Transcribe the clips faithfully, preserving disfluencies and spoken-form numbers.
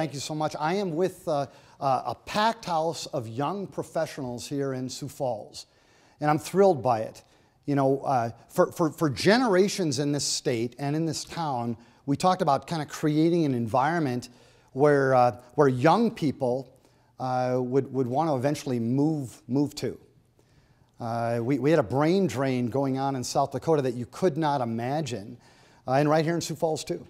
Thank you so much. I am with uh, uh, a packed house of young professionals here in Sioux Falls, and I'm thrilled by it. You know, uh, for, for, for generations in this state and in this town, we talked about kind of creating an environment where, uh, where young people uh, would, would want to eventually move, move to. Uh, we, we had a brain drain going on in South Dakota that you could not imagine, uh, and right here in Sioux Falls too.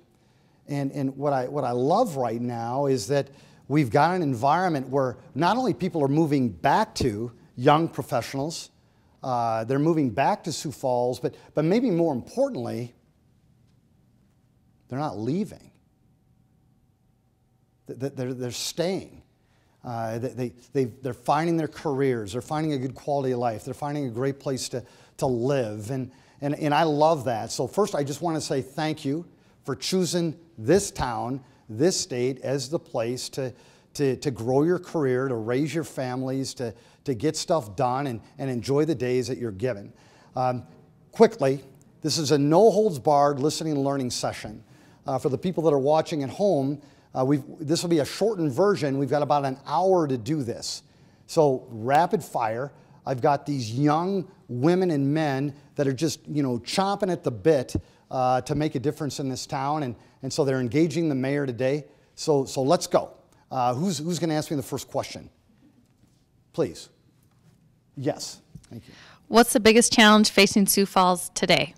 And, and what, I, what I love right now is that we've got an environment where not only people are moving back to young professionals, uh, they're moving back to Sioux Falls, but, but maybe more importantly, they're not leaving. They're, they're staying. Uh, they, they, they're finding their careers. They're finding a good quality of life. They're finding a great place to, to live. And, and, and I love that. So first, I just want to say thank you for choosing this town, this state, as the place to, to, to grow your career, to raise your families, to, to get stuff done, and, and enjoy the days that you're given. Um, quickly, this is a no-holds-barred listening and learning session. Uh, for the people that are watching at home, uh, we've, this will be a shortened version. We've got about an hour to do this. So rapid fire. I've got these young women and men that are just, you know, chomping at the bit Uh, to make a difference in this town, and, and so they're engaging the mayor today. So, so let's go. Uh, who's who's going to ask me the first question? Please. Yes. Thank you. What's the biggest challenge facing Sioux Falls today?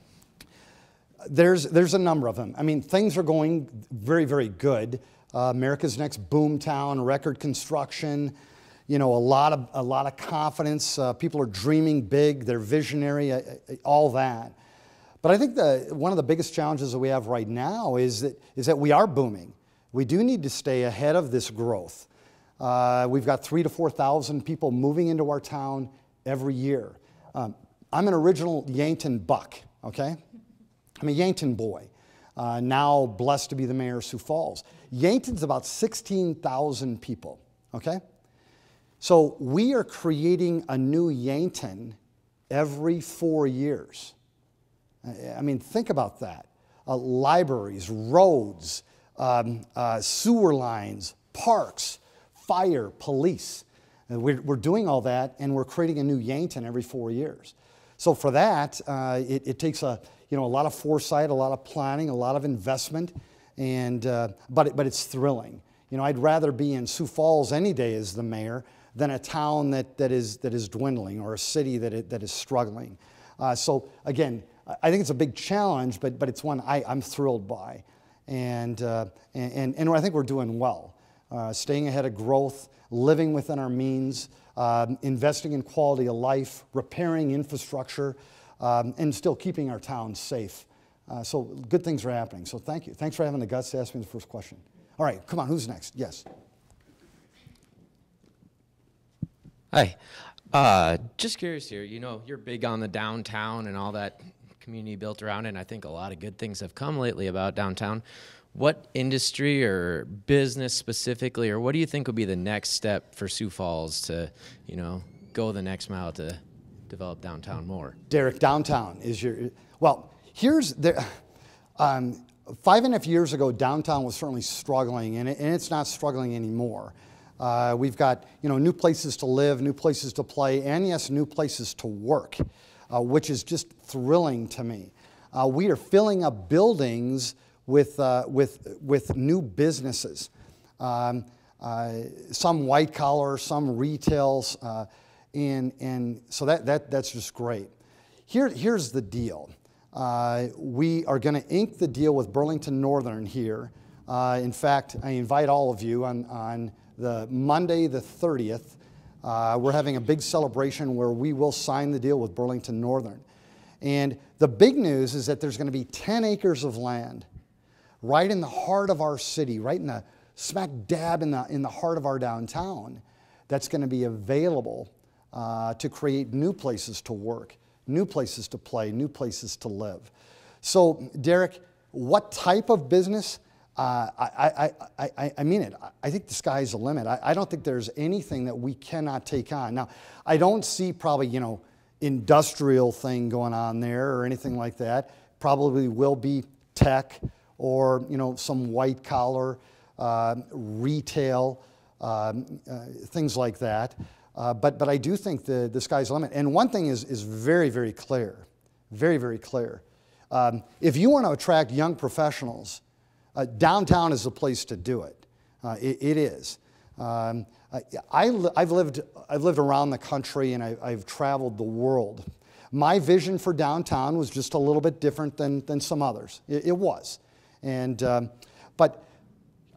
There's, there's a number of them. I mean, things are going very, very good. Uh, America's next boom town, record construction, you know, a lot of, a lot of confidence. Uh, people are dreaming big. They're visionary, uh, all that. But I think the, one of the biggest challenges that we have right now is that, is that we are booming. We do need to stay ahead of this growth. Uh, we've got three to four thousand people moving into our town every year. Um, I'm an original Yankton buck, okay? I'm a Yankton boy, uh, now blessed to be the mayor of Sioux Falls. Yankton's about sixteen thousand people, okay? So we are creating a new Yankton every four years. I mean, think about that. Uh, libraries, roads, um, uh, sewer lines, parks, fire, police. And we're, we're doing all that, and we're creating a new Yankton every four years. So for that, uh, it, it takes a, you know, a lot of foresight, a lot of planning, a lot of investment, and, uh, but, it, but it's thrilling. You know, I'd rather be in Sioux Falls any day as the mayor than a town that, that, is, that is dwindling, or a city that, it, that is struggling. Uh, so again, I think it's a big challenge, but, but it's one I, I'm thrilled by. And, uh, and, and I think we're doing well. Uh, staying ahead of growth, living within our means, um, investing in quality of life, repairing infrastructure, um, and still keeping our town safe. Uh, so good things are happening. So thank you. Thanks for having the guts to ask me the first question. All right, come on, who's next? Yes. Hi. Uh, just curious here, you know, you're big on the downtown and all that community built around it, and I think a lot of good things have come lately about downtown. What industry or business specifically, or what do you think would be the next step for Sioux Falls to, you know, go the next mile to develop downtown more? Derek, downtown is your, well, here's the, um, five and a half years ago, downtown was certainly struggling, and, it, and it's not struggling anymore. Uh, we've got, you know, new places to live, new places to play, and yes, new places to work. Uh, which is just thrilling to me. Uh, we are filling up buildings with, uh, with, with new businesses, um, uh, some white collar, some retail, uh, and, and so that, that, that's just great. Here, here's the deal. Uh, we are going to ink the deal with Burlington Northern here. Uh, in fact, I invite all of you on, on the Monday the thirtieth, Uh, we're having a big celebration where we will sign the deal with Burlington Northern. And the big news is that there's going to be ten acres of land right in the heart of our city, right in the smack dab in the, in the heart of our downtown, that's going to be available uh, to create new places to work, new places to play, new places to live. So, Derek, what type of business? Uh, I, I, I, I mean it. I think the sky's the limit. I, I don't think there's anything that we cannot take on. Now, I don't see probably, you know, industrial thing going on there or anything like that. Probably will be tech or, you know, some white collar, um, retail, um, uh, things like that. Uh, but, but I do think the, the sky's the limit. And one thing is, is very, very clear, very, very clear. Um, if you want to attract young professionals, uh, downtown is the place to do it. Uh, it, it is. Um, I, I, I've, lived, I've lived around the country, and I, I've traveled the world. My vision for downtown was just a little bit different than, than some others. It, it was. And, um, but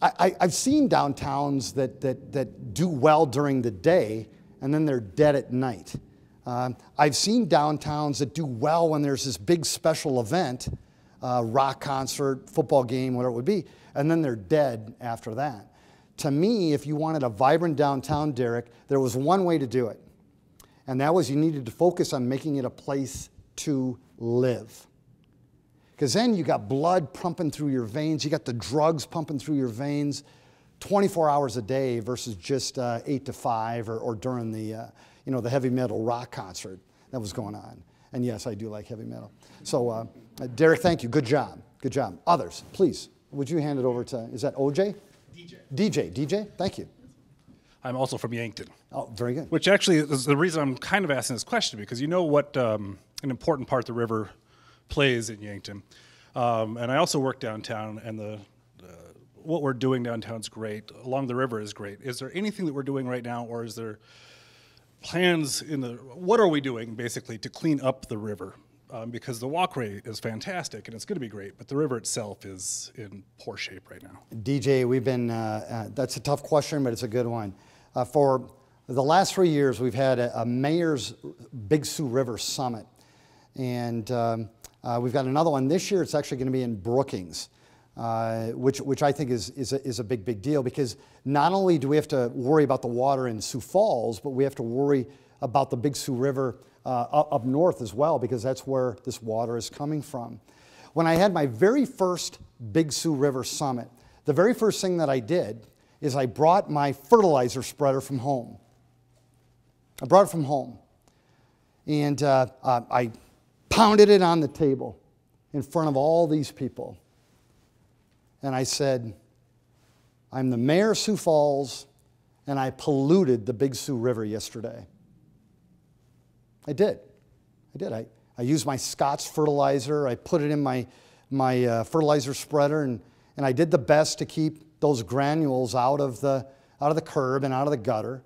I, I, I've seen downtowns that, that, that do well during the day, and then they're dead at night. Um, I've seen downtowns that do well when there's this big special event, uh, rock concert, football game, whatever it would be, and then they're dead after that. To me, if you wanted a vibrant downtown, Derek, there was one way to do it, and that was you needed to focus on making it a place to live. Because then you got blood pumping through your veins, you got the drugs pumping through your veins twenty-four hours a day versus just uh, eight to five or, or during the, uh, you know, the heavy metal rock concert that was going on. And yes, I do like heavy metal. So, uh, Derek, thank you. Good job. Good job. Others, please, would you hand it over to, is that O J? D J. D J. D J, thank you. I'm also from Yankton. Oh, very good. Which actually is the reason I'm kind of asking this question, because you know what um, an important part the river plays in Yankton. Um, and I also work downtown, and the uh, what we're doing downtown is great. Along the river is great. Is there anything that we're doing right now, or is there plans in the, what are we doing basically to clean up the river? Um, because the walkway is fantastic and it's going to be great, but the river itself is in poor shape right now. D J, we've been, uh, uh, that's a tough question, but it's a good one. Uh, for the last three years, we've had a, a Mayor's Big Sioux River Summit. And um, uh, we've got another one this year. It's actually going to be in Brookings, uh, which, which I think is, is, a, is a big, big deal, because not only do we have to worry about the water in Sioux Falls, but we have to worry about the Big Sioux River Uh, up north as well, because that's where this water is coming from. When I had my very first Big Sioux River Summit, the very first thing that I did is I brought my fertilizer spreader from home. I brought it from home. And uh, uh, I pounded it on the table in front of all these people. And I said, I'm the mayor of Sioux Falls, and I polluted the Big Sioux River yesterday. I did. I did. I, I used my Scotts fertilizer. I put it in my, my uh, fertilizer spreader, and, and I did the best to keep those granules out of, the, out of the curb and out of the gutter.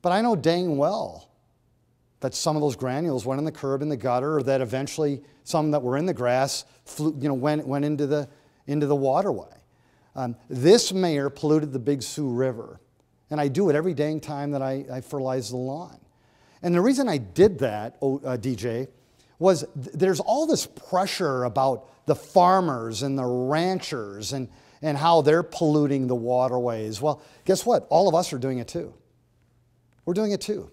But I know dang well that some of those granules went in the curb and the gutter, or that eventually some that were in the grass flew, you know, went, went into, the, into the waterway. Um, this mayor polluted the Big Sioux River, and I do it every dang time that I, I fertilize the lawn. And the reason I did that, D J, was th there's all this pressure about the farmers and the ranchers and, and how they're polluting the waterways. Well, guess what? All of us are doing it too. We're doing it too.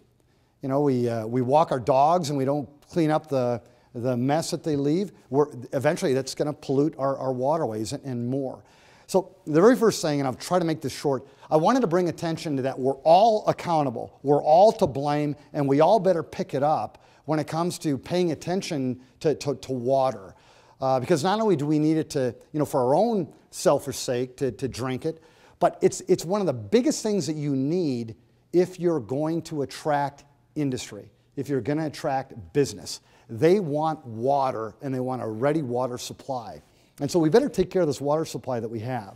You know, we, uh, we walk our dogs and we don't clean up the, the mess that they leave. We're, eventually, that's going to pollute our, our waterways and, and more. So the very first thing, and I'll try to make this short, I wanted to bring attention to that we're all accountable, we're all to blame, and we all better pick it up when it comes to paying attention to, to, to water. Uh, because not only do we need it to, you know, for our own selfish sake to, to drink it, but it's, it's one of the biggest things that you need if you're going to attract industry, if you're going to attract business. They want water, and they want a ready water supply. And so we better take care of this water supply that we have.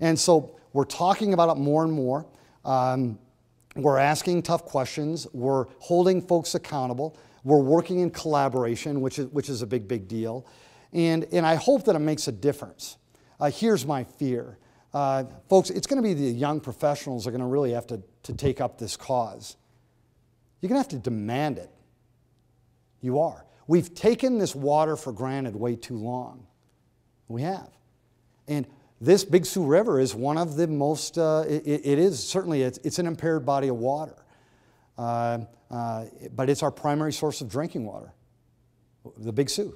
And so we're talking about it more and more. Um, we're asking tough questions. We're holding folks accountable. We're working in collaboration, which is, which is a big, big deal. And, and I hope that it makes a difference. Uh, here's my fear. Uh, folks, it's going to be the young professionals that are going to really have to, to take up this cause. You're going to have to demand it. You are. We've taken this water for granted way too long. We have. And this Big Sioux River is one of the most, uh, it, it is certainly, it's, it's an impaired body of water. Uh, uh, but it's our primary source of drinking water, the Big Sioux.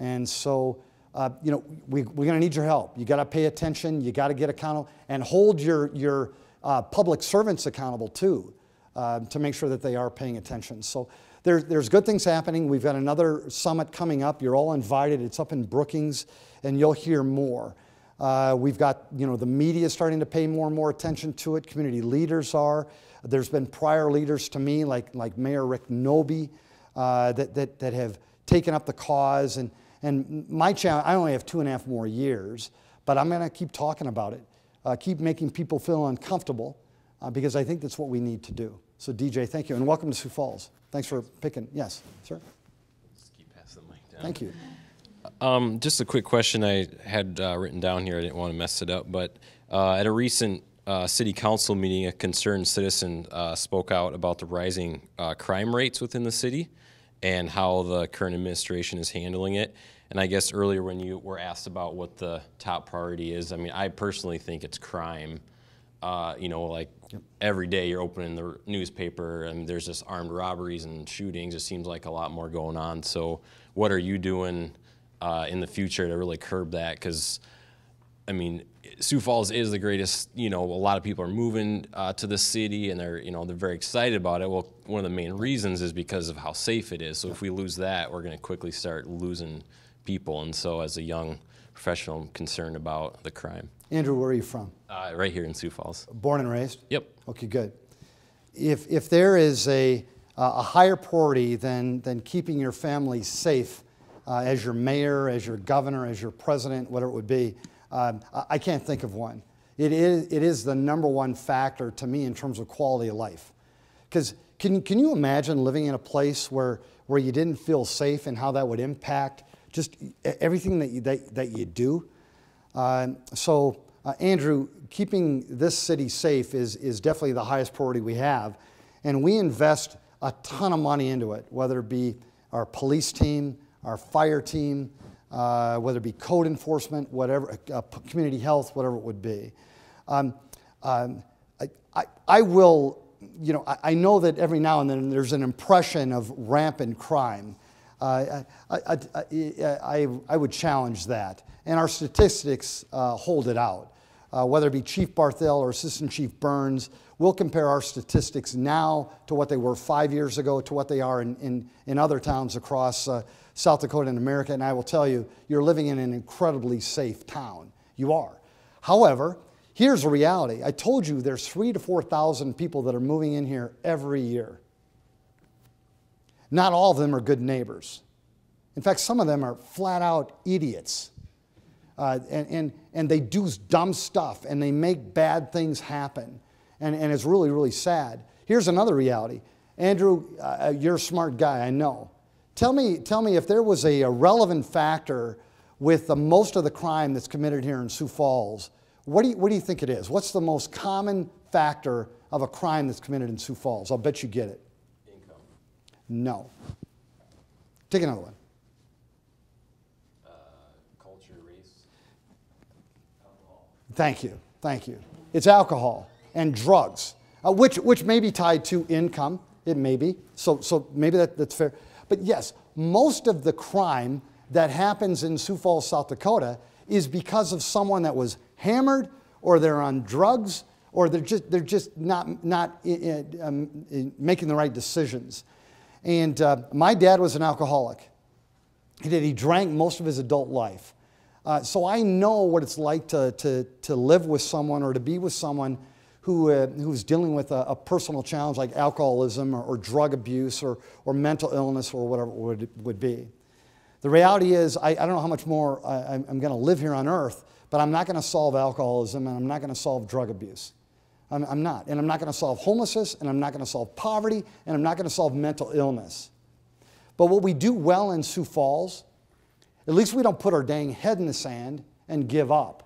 And so, uh, you know, we, we're going to need your help. You got to pay attention. You got to get accountable and hold your, your uh, public servants accountable too, uh, to make sure that they are paying attention. So There, there's good things happening. We've got another summit coming up. You're all invited. It's up in Brookings, and you'll hear more. Uh, we've got, you know, the media starting to pay more and more attention to it. Community leaders are. There's been prior leaders to me, like like Mayor Rick Noby, uh, that, that that have taken up the cause. And and my challenge, I only have two and a half more years, but I'm going to keep talking about it, uh, keep making people feel uncomfortable, uh, because I think that's what we need to do. So D J, thank you, and welcome to Sioux Falls. Thanks for picking. Yes, sir. Just keep passing the mic down. Thank you. Um, just a quick question I had uh, written down here. I didn't want to mess it up, but uh, at a recent uh, city council meeting, a concerned citizen uh, spoke out about the rising uh, crime rates within the city and how the current administration is handling it. And I guess earlier when you were asked about what the top priority is, I mean, I personally think it's crime. Uh, you know, like yep. every day you're opening the newspaper and there's just armed robberies and shootings. It seems like a lot more going on. So what are you doing Uh, in the future to really curb that? Because, I mean, Sioux Falls is the greatest, you know, a lot of people are moving uh, to the city and they're, you know, they're very excited about it. Well, one of the main reasons is because of how safe it is. So if we lose that, we're going to quickly start losing people. And so as a young professional, I'm concerned about the crime. Andrew, where are you from? Uh, right here in Sioux Falls. Born and raised? Yep. Okay, good. If, if there is a, a higher priority than, than keeping your family safe, Uh, as your mayor, as your governor, as your president, whatever it would be, um, I can't think of one. It is, it is the number one factor to me in terms of quality of life. Because can, can you imagine living in a place where, where you didn't feel safe and how that would impact just everything that you, that, that you do? Uh, so, uh, Andrew, keeping this city safe is, is definitely the highest priority we have. And we invest a ton of money into it, whether it be our police team, our fire team, uh, whether it be code enforcement, whatever, uh, community health, whatever it would be. Um, um, I, I, I will, you know, I, I know that every now and then there's an impression of rampant crime. Uh, I, I, I, I, I would challenge that. And our statistics uh, hold it out. Uh, whether it be Chief Barthel or Assistant Chief Burns, we'll compare our statistics now to what they were five years ago to what they are in, in, in other towns across uh, South Dakota and America, and I will tell you, you're living in an incredibly safe town. You are. However, here's the reality. I told you there's three to four thousand people that are moving in here every year. Not all of them are good neighbors. In fact, some of them are flat-out idiots. Uh, and, and, and they do dumb stuff, and they make bad things happen. And, and it's really, really sad. Here's another reality. Andrew, uh, you're a smart guy, I know. Tell me, tell me if there was a, a relevant factor with the, most of the crime that's committed here in Sioux Falls, what do, you, what do you think it is? What's the most common factor of a crime that's committed in Sioux Falls? I'll bet you get it. Income. No. Take another one. Uh, culture, race, alcohol. Thank you, thank you. It's alcohol and drugs, uh, which, which may be tied to income. It may be, so, so maybe that, that's fair. But yes, most of the crime that happens in Sioux Falls, South Dakota is because of someone that was hammered, or they're on drugs, or they're just, they're just not, not in, um, in making the right decisions. And uh, my dad was an alcoholic. He did, he drank most of his adult life. Uh, so I know what it's like to, to, to live with someone or to be with someone who uh, who's dealing with a, a personal challenge like alcoholism or, or drug abuse or, or mental illness or whatever it would, would be. The reality is, I, I don't know how much more I, I'm going to live here on earth, but I'm not going to solve alcoholism, and I'm not going to solve drug abuse. I'm, I'm not. And I'm not going to solve homelessness, and I'm not going to solve poverty, and I'm not going to solve mental illness. But what we do well in Sioux Falls, at least we don't put our dang head in the sand and give up.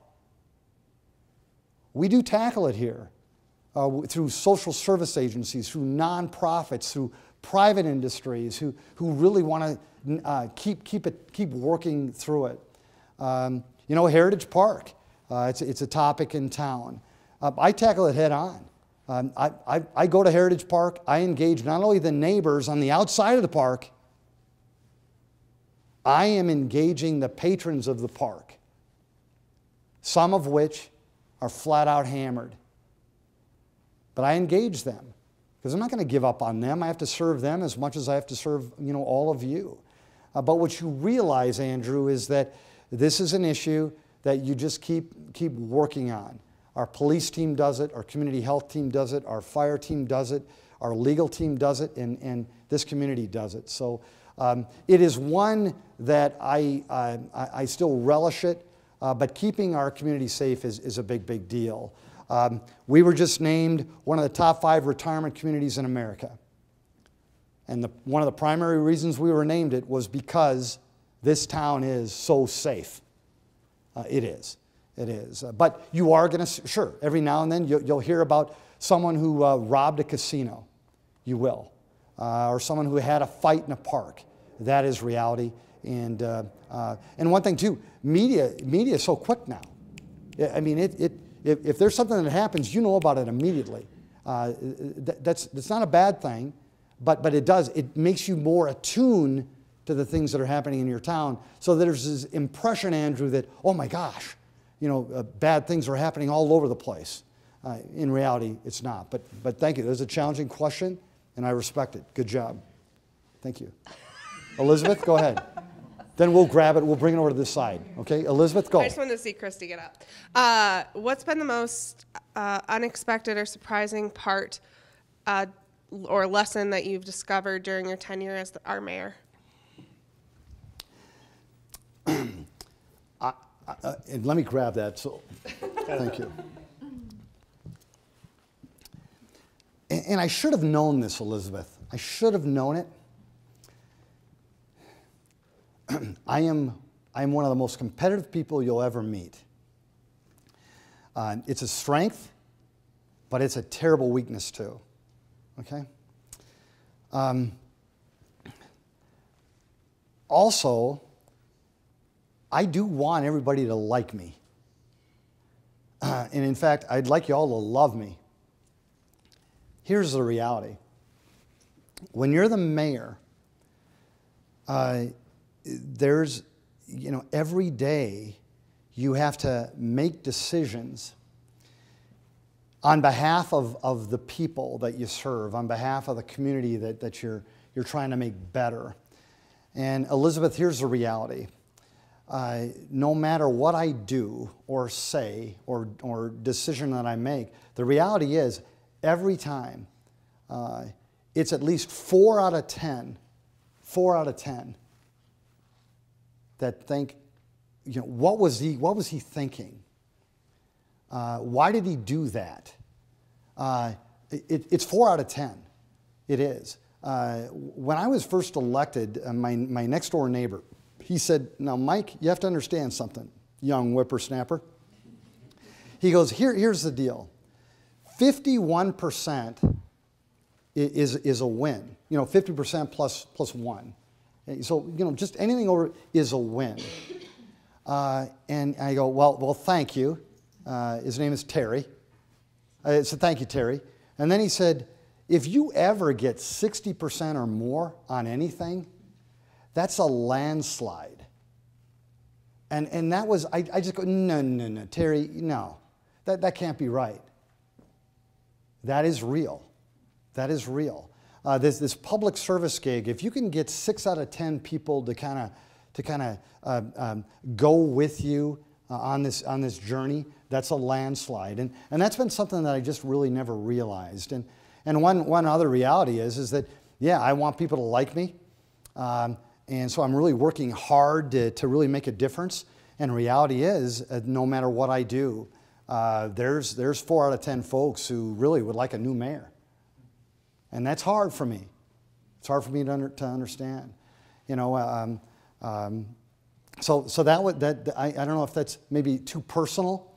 We do tackle it here. Uh, through social service agencies, through nonprofits, through private industries, who, who really want to uh, keep, keep, it, keep working through it. Um, you know, Heritage Park, uh, it's, it's a topic in town. Uh, I tackle it head on. Um, I, I, I go to Heritage Park, I engage not only the neighbors on the outside of the park, I am engaging the patrons of the park, some of which are flat out hammered. But I engage them, because I'm not going to give up on them. I have to serve them as much as I have to serve, you know, all of you. Uh, but what you realize, Andrew, is that this is an issue that you just keep, keep working on. Our police team does it, our community health team does it, our fire team does it, our legal team does it, and, and this community does it. So um, it is one that I, uh, I still relish it, uh, but keeping our community safe is, is a big, big deal. Um, we were just named one of the top five retirement communities in America. And the, one of the primary reasons we were named it was because this town is so safe. Uh, it is. It is. Uh, but you are going to, sure, every now and then you, you'll hear about someone who uh, robbed a casino. You will. Uh, or someone who had a fight in a park. That is reality. And, uh, uh, and one thing, too, media, media is so quick now. I mean, it, it, if, if there's something that happens, you know about it immediately. Uh, that, that's, that's not a bad thing, but, but it does. It makes you more attuned to the things that are happening in your town. So there's this impression, Andrew, that, oh, my gosh, you know, uh, bad things are happening all over the place. Uh, in reality, it's not. But, but thank you. That was a challenging question, and I respect it. Good job. Thank you. Elizabeth, go ahead. Then we'll grab it. We'll bring it over to this side. Okay, Elizabeth, go. I just wanted to see Christy get up. Uh, what's been the most uh, unexpected or surprising part uh, or lesson that you've discovered during your tenure as the, our mayor? I, I, and let me grab that. So, thank you. And, and I should have known this, Elizabeth. I should have known it. I am, I am one of the most competitive people you'll ever meet. Uh, it's a strength, but it's a terrible weakness too, okay? Um, also, I do want everybody to like me. Uh, and in fact, I'd like you all to love me. Here's the reality. When you're the mayor, uh, there's, you know, every day you have to make decisions on behalf of, of the people that you serve, on behalf of the community that, that you're, you're trying to make better. And Elizabeth, here's the reality. Uh, no matter what I do or say or, or decision that I make, the reality is every time uh, it's at least four out of ten, four out of ten, that think, you know, what was he, what was he thinking? Uh, why did he do that? Uh, it, it's four out of ten. It is. Uh, when I was first elected, uh, my, my next door neighbor, he said, now, Mike, you have to understand something, young whippersnapper. He goes, Here, here's the deal. fifty-one percent is, is a win. You know, fifty percent plus, plus one. So, you know, just anything over is a win. Uh, and I go, well, well, thank you. Uh, his name is Terry. I said, thank you, Terry. And then he said, if you ever get sixty percent or more on anything, that's a landslide. And, and that was, I, I just go, no, no, no, Terry, no. That, that can't be right. That is real. That is real. Uh, this, this public service gig, if you can get six out of ten people to kind of to kind of uh, um, go with you uh, on this on this journey, that's a landslide, and and that's been something that I just really never realized. And and one one other reality is is that, yeah, I want people to like me, um, and so I'm really working hard to to really make a difference. And reality is, uh, no matter what I do, uh, there's there's four out of ten folks who really would like a new mayor. And that's hard for me. It's hard for me to, under, to understand, you know. Um, um, so, so that would that I, I don't know if that's maybe too personal,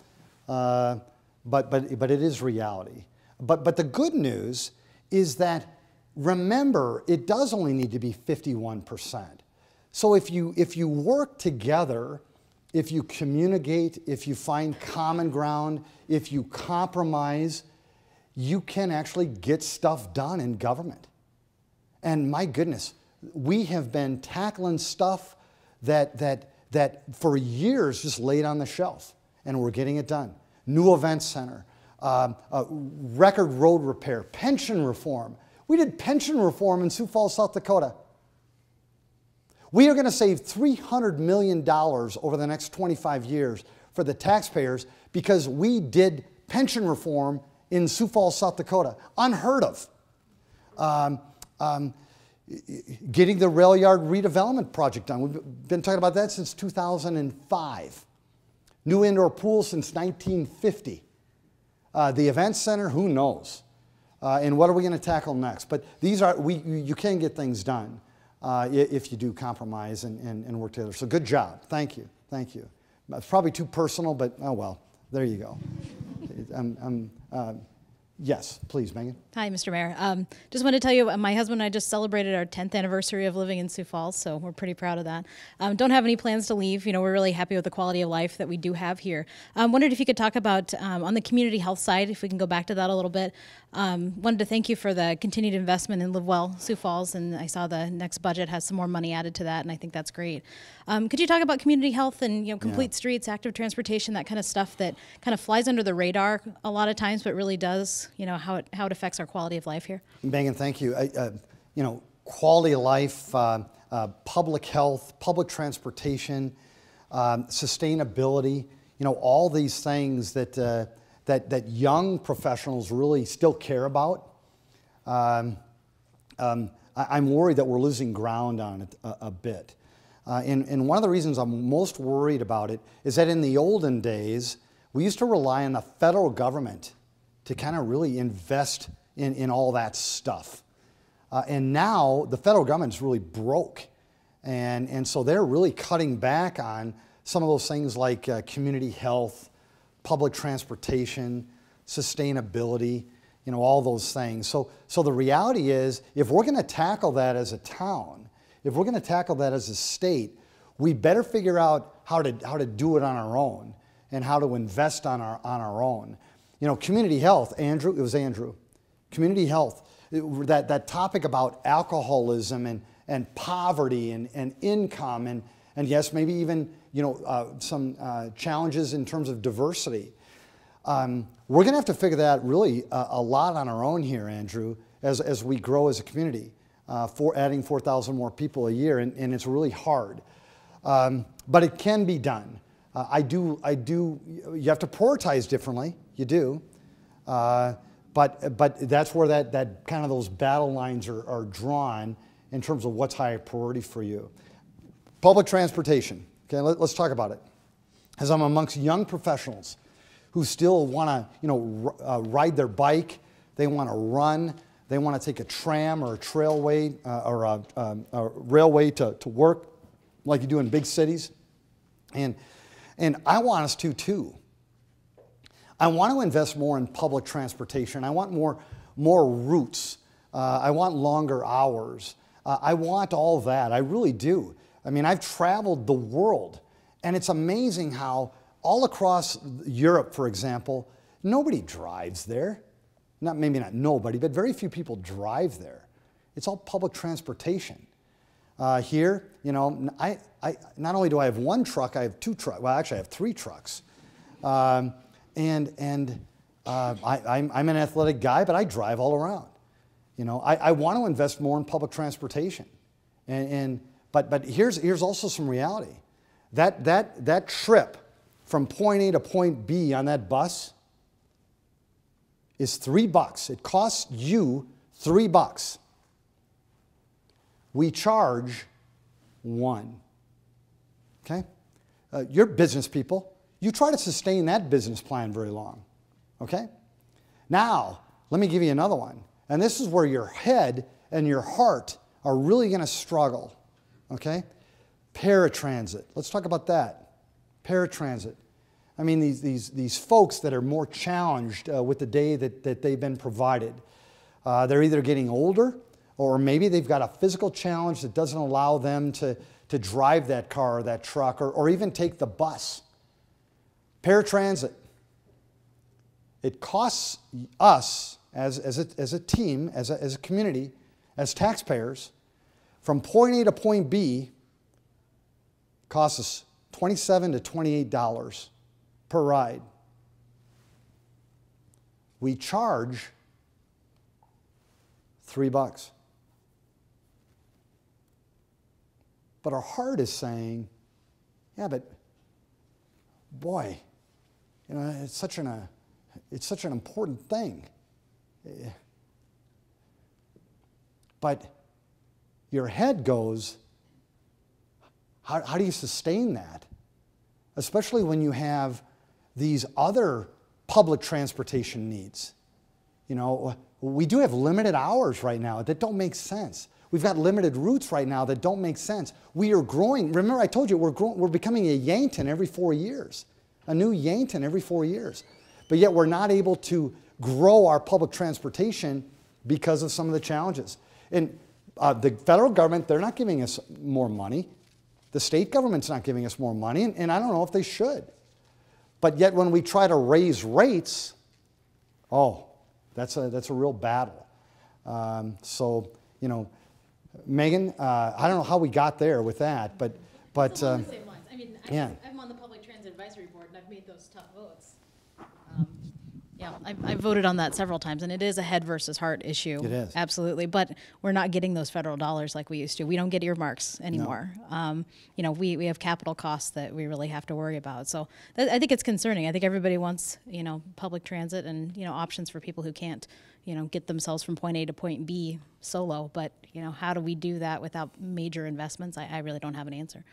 uh, but but but it is reality. But but the good news is that, remember, it does only need to be fifty-one percent. So if you if you work together, if you communicate, if you find common ground, if you compromise, you can actually get stuff done in government. And my goodness, we have been tackling stuff that, that, that for years just laid on the shelf, and we're getting it done. New event center, um, uh, record road repair, pension reform. We did pension reform in Sioux Falls, South Dakota. We are going to save three hundred million dollars over the next twenty-five years for the taxpayers because we did pension reform in Sioux Falls, South Dakota. Unheard of. Um, um, getting the rail yard redevelopment project done. We've been talking about that since two thousand five. New indoor pools since nineteen fifty. Uh, the event center, who knows? Uh, and what are we going to tackle next? But these are, we, you can get things done uh, if you do compromise and, and, and work together. So good job. Thank you. Thank you. It's probably too personal, but oh well. There you go. I'm, I'm, uh, yes, please, Megan. Hi, Mister Mayor. Um, just want to tell you, my husband and I just celebrated our tenth anniversary of living in Sioux Falls, so we're pretty proud of that. Um, don't have any plans to leave. You know, we're really happy with the quality of life that we do have here. I um, wondered if you could talk about, um, on the community health side, if we can go back to that a little bit. Um, wanted to thank you for the continued investment in Live Well Sioux Falls, and I saw the next budget has some more money added to that, and I think that's great. Um, could you talk about community health and, you know, complete yeah. streets, active transportation, that kind of stuff that kind of flies under the radar a lot of times, but really does, you know, how it, how it affects our quality of life here? Megan, thank you. I, uh, you know, quality of life, uh, uh, public health, public transportation, um, sustainability, you know, all these things that uh, That, that young professionals really still care about. Um, um, I, I'm worried that we're losing ground on it a, a bit. Uh, and, and one of the reasons I'm most worried about it is that in the olden days, we used to rely on the federal government to kind of really invest in, in all that stuff. Uh, and now the federal government's really broke. And, and so they're really cutting back on some of those things like uh, community health, public transportation, sustainability, you know, all those things. So, so the reality is, if we're going to tackle that as a town, if we're going to tackle that as a state, we better figure out how to, how to do it on our own and how to invest on our, on our own. You know, community health, Andrew, it was Andrew, community health, it, that, that topic about alcoholism and, and poverty and, and income and, and yes, maybe even, you know, uh, some uh, challenges in terms of diversity. Um, we're going to have to figure that really a, a lot on our own here, Andrew, as, as we grow as a community, uh, for adding four thousand more people a year, and, and it's really hard. Um, but it can be done. Uh, I do, I do, you have to prioritize differently, you do, uh, but, but that's where that, that kind of those battle lines are, are drawn in terms of what's high priority for you. Public transportation. Okay, let, let's talk about it. As I'm amongst young professionals who still want to, you know, r uh, ride their bike, they want to run, they want to take a tram or a trailway uh, or a, um, a railway to, to work, like you do in big cities, and and I want us to too. I want to invest more in public transportation. I want more more routes. Uh, I want longer hours. Uh, I want all that. I really do. I mean, I've traveled the world, and it's amazing how all across Europe, for example, nobody drives there. Not, maybe not nobody, but very few people drive there. It's all public transportation. Uh, here, you know, I, I, not only do I have one truck, I have two trucks. Well, actually, I have three trucks. Um, and and uh, I, I'm, I'm an athletic guy, but I drive all around. You know, I, I want to invest more in public transportation. And, and But, but here's, here's also some reality. That, that, that trip from point A to point B on that bus is three bucks. It costs you three bucks. We charge one. Okay? Uh, you're business people. You try to sustain that business plan very long. Okay? Now, let me give you another one. And this is where your head and your heart are really going to struggle. Okay, paratransit. Let's talk about that. Paratransit. I mean, these these these folks that are more challenged uh, with the day that that they've been provided. Uh, they're either getting older, or maybe they've got a physical challenge that doesn't allow them to to drive that car or that truck or or even take the bus. Paratransit. It costs us as as a as a team, as a as a community, as taxpayers. From point A to point B costs us twenty-seven to twenty-eight dollars per ride. We charge three bucks. But our heart is saying, yeah, but boy, you know, it's such an, uh, it's such an important thing. But your head goes, how, how do you sustain that? Especially when you have these other public transportation needs. You know, we do have limited hours right now that don't make sense. We've got limited routes right now that don't make sense. We are growing. Remember, I told you, we're, grow we're becoming a Yankton every four years, a new Yankton every four years. But yet we're not able to grow our public transportation because of some of the challenges. And uh, the federal government, they're not giving us more money. The state government's not giving us more money, and, and I don't know if they should. But yet when we try to raise rates, oh, that's a, that's a real battle. Um, so, you know, Megan, uh, I don't know how we got there with that, but... but it's along uh, the same lines. I mean, I'm, yeah. I'm on the Public Transit Advisory Board, and I've made those tough votes. Um, yeah, I've, I've voted on that several times, and it is a head versus heart issue. It is. Absolutely, but we're not getting those federal dollars like we used to. We don't get earmarks anymore. No. Um, you know, we, we have capital costs that we really have to worry about. So th I think it's concerning. I think everybody wants, you know, public transit and, you know, options for people who can't, you know, get themselves from point A to point B solo. But, you know, how do we do that without major investments? I, I really don't have an answer.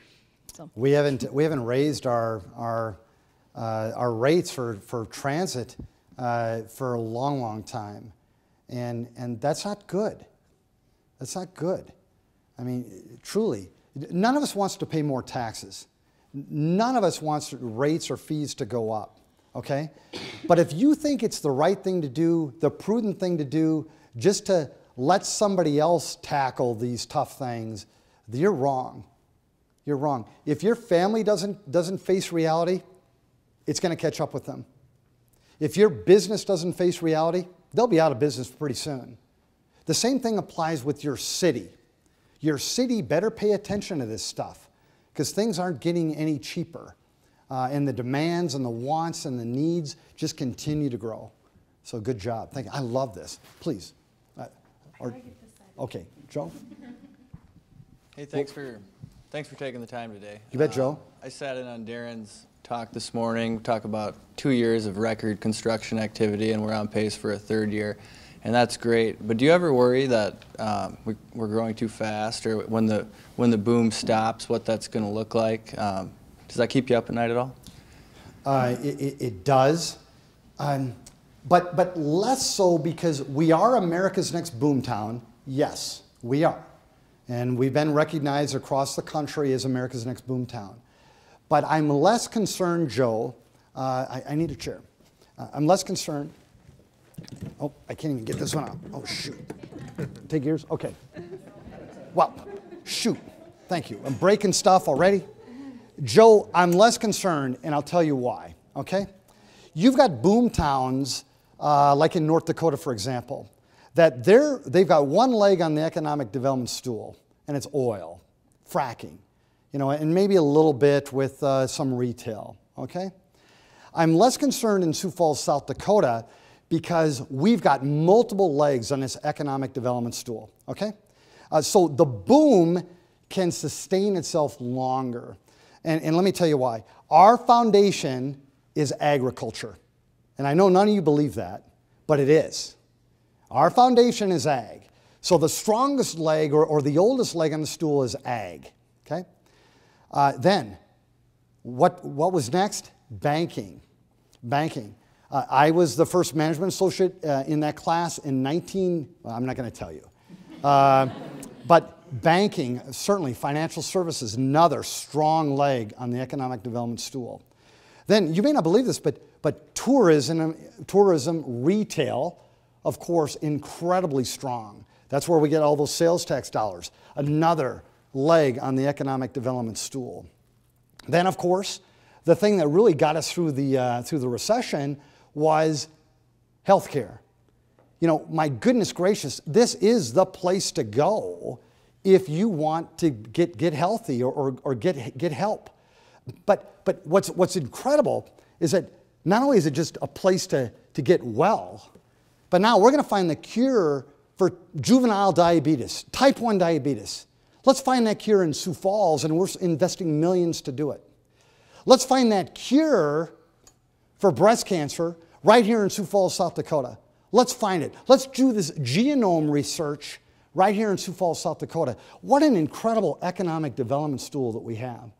So we haven't, we haven't raised our, our, uh, our rates for, for transit Uh, for a long, long time, and and that's not good. That's not good. I mean, truly, none of us wants to pay more taxes. None of us wants rates or fees to go up, okay? But if you think it's the right thing to do, the prudent thing to do, just to let somebody else tackle these tough things, you're wrong. You're wrong. If your family doesn't, doesn't face reality, it's gonna catch up with them. If your business doesn't face reality, they'll be out of business pretty soon. The same thing applies with your city. Your city better pay attention to this stuff because things aren't getting any cheaper. Uh, and the demands and the wants and the needs just continue to grow. So good job. Thank you. I love this. Please. Uh, or, okay, Joe. Hey, thanks for, thanks for taking the time today. You bet, uh, Joe. I sat in on Darren's talk this morning, talk about two years of record construction activity, and we're on pace for a third year, and that's great. But do you ever worry that um, we, we're growing too fast, or when the when the boom stops, what that's going to look like? Um, does that keep you up at night at all? Uh, it, it does, um, but but less so because we are America's next boomtown. Yes, we are, and we've been recognized across the country as America's next boomtown. But I'm less concerned, Joe, uh, I, I need a chair. Uh, I'm less concerned, oh, I can't even get this one out. Oh, shoot. Take yours, okay. Wow, shoot, thank you. I'm breaking stuff already. Joe, I'm less concerned, and I'll tell you why, okay? You've got boom towns, uh, like in North Dakota, for example, that they're, they've got one leg on the economic development stool, and it's oil, fracking. You know, and maybe a little bit with uh, some retail, okay? I'm less concerned in Sioux Falls, South Dakota, because we've got multiple legs on this economic development stool, okay? Uh, so the boom can sustain itself longer. And, and let me tell you why. Our foundation is agriculture. And I know none of you believe that, but it is. Our foundation is ag. So the strongest leg or, or the oldest leg on the stool is ag, okay? Uh, then, what, what was next? Banking. Banking. Uh, I was the first management associate uh, in that class in nineteen... Well, I'm not going to tell you. Uh, but banking, certainly, financial services, another strong leg on the economic development stool. Then, you may not believe this, but, but tourism, tourism, retail, of course, incredibly strong. That's where we get all those sales tax dollars. Another leg on the economic development stool. Then, of course, the thing that really got us through the, uh, through the recession was healthcare. You know, my goodness gracious, this is the place to go if you want to get, get healthy or, or, or get, get help. But, but what's, what's incredible is that not only is it just a place to, to get well, but now we're going to find the cure for juvenile diabetes, type one diabetes. Let's find that cure in Sioux Falls, and we're investing millions to do it. Let's find that cure for breast cancer right here in Sioux Falls, South Dakota. Let's find it. Let's do this genome research right here in Sioux Falls, South Dakota. What an incredible economic development stool that we have.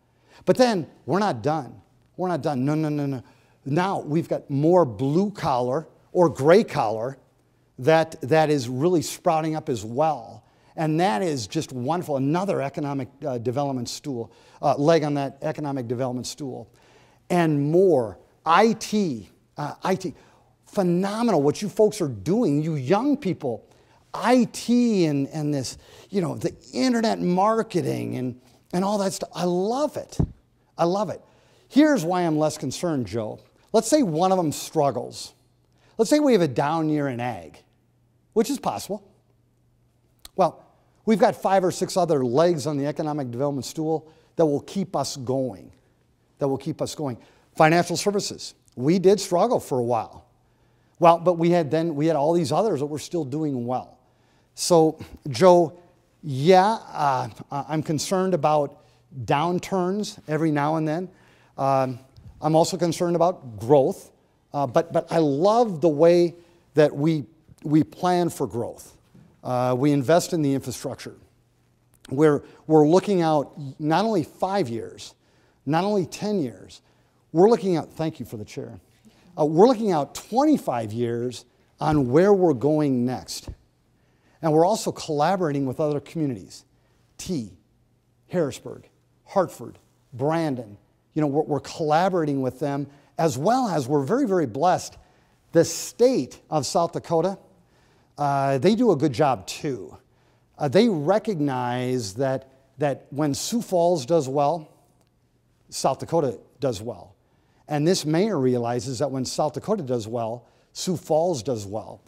But then, we're not done. We're not done. No, no, no, no. Now we've got more blue collar or gray collar that, that is really sprouting up as well. And that is just wonderful. Another economic uh, development stool, uh, leg on that economic development stool. And more. I T. Uh, I T. Phenomenal what you folks are doing, you young people. I T and, and this, you know, the internet marketing and, and all that stuff. I love it. I love it. Here's why I'm less concerned, Joe. Let's say one of them struggles. Let's say we have a down year in ag, which is possible. Well, we've got five or six other legs on the economic development stool that will keep us going, that will keep us going. Financial services. We did struggle for a while. Well, but we had then, we had all these others that were still doing well. So, Joe, yeah, uh, I'm concerned about downturns every now and then. Um, I'm also concerned about growth, uh, but, but I love the way that we, we plan for growth. Uh, we invest in the infrastructure. We're, we're looking out not only five years, not only ten years, we're looking out, thank you for the chair, uh, we're looking out twenty-five years on where we're going next. And we're also collaborating with other communities. T, Harrisburg, Hartford, Brandon. You know, we're, we're collaborating with them, as well as we're very, very blessed. The state of South Dakota, uh, they do a good job too. Uh, they recognize that, that when Sioux Falls does well, South Dakota does well. And this mayor realizes that when South Dakota does well, Sioux Falls does well.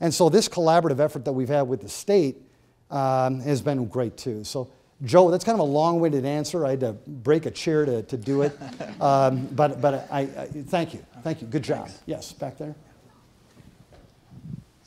And so this collaborative effort that we've had with the state um, has been great too. So, Joe, that's kind of a long-winded answer. I had to break a chair to, to do it. Um, but but I, I thank you. Thank you. Good job. Thanks. Yes, back there.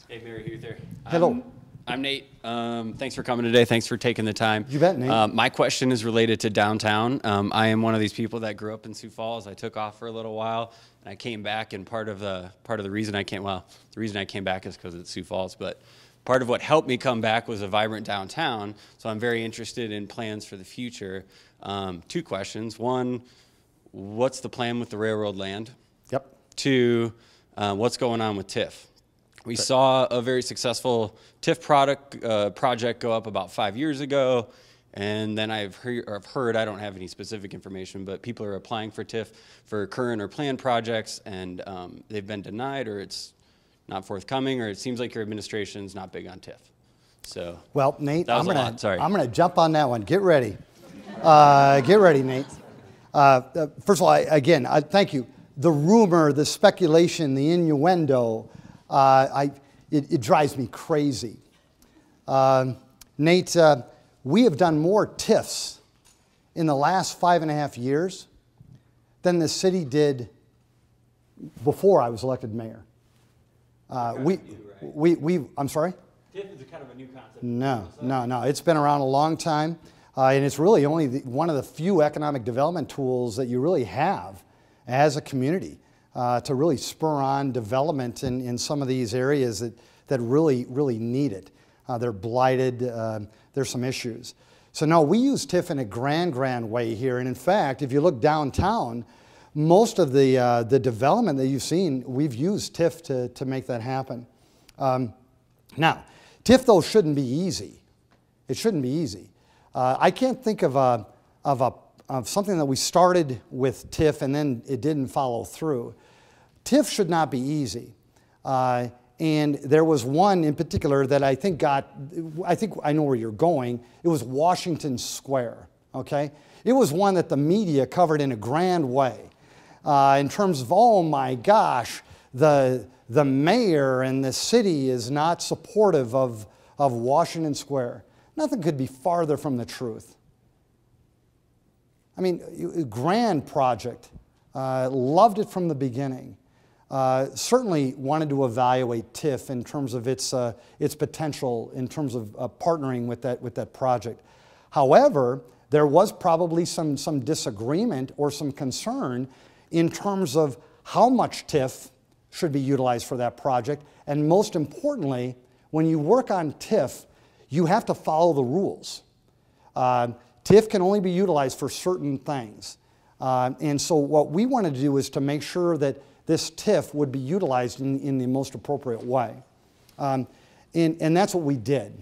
Hey, Mary Huther. Hello. Um, I'm Nate. Um, thanks for coming today. Thanks for taking the time. You bet, Nate. Uh, my question is related to downtown. Um, I am one of these people that grew up in Sioux Falls. I took off for a little while, and I came back, and part of the, part of the reason I came, well, the reason I came back is because it's Sioux Falls, but part of what helped me come back was a vibrant downtown, so I'm very interested in plans for the future. Um, two questions. One, what's the plan with the railroad land? Yep. Two, uh, what's going on with T I F? We right. saw a very successful T I F product, uh, project go up about five years ago, and then I've heard, or I've heard, I don't have any specific information, but people are applying for T I F for current or planned projects, and um, they've been denied, or it's not forthcoming, or it seems like your administration's not big on T I F. So, well, Nate, I'm gonna, Sorry. I'm gonna jump on that one. Get ready. Uh, get ready, Nate. Uh, uh, first of all, I, again, I, thank you. The rumor, the speculation, the innuendo, uh, I, it, it drives me crazy. Uh, Nate, uh, we have done more T I Fs in the last five and a half years than the city did before I was elected mayor. Uh, we, new, right? we, we, I'm sorry? T I F is kind of a new concept. No, no, no. It's been around a long time, uh, and it's really only the, one of the few economic development tools that you really have as a community uh, to really spur on development in, in some of these areas that, that really, really need it. Uh, they're blighted. Uh, there's some issues. So no, we use T I F in a grand, grand way here, and in fact, if you look downtown, most of the, uh, the development that you've seen, we've used T I F to, to make that happen. Um, now, T I F, though, shouldn't be easy. It shouldn't be easy. Uh, I can't think of, a, of, a, of something that we started with T I F and then it didn't follow through. T I F should not be easy. Uh, and there was one in particular that I think got, I think I know where you're going. It was Washington Square, okay? It was one that the media covered in a grand way. Uh, in terms of, oh my gosh, the, the mayor and the city is not supportive of, of Washington Square. Nothing could be farther from the truth. I mean, grand project. Uh, loved it from the beginning. Uh, certainly wanted to evaluate T I F in terms of its, uh, its potential, in terms of uh, partnering with that, with that project. However, there was probably some, some disagreement or some concern in terms of how much TIF should be utilized for that project. And most importantly, when you work on TIF, you have to follow the rules. Uh, TIF can only be utilized for certain things. Uh, and so what we wanted to do was to make sure that this TIF would be utilized in, in the most appropriate way. Um, and, and that's what we did.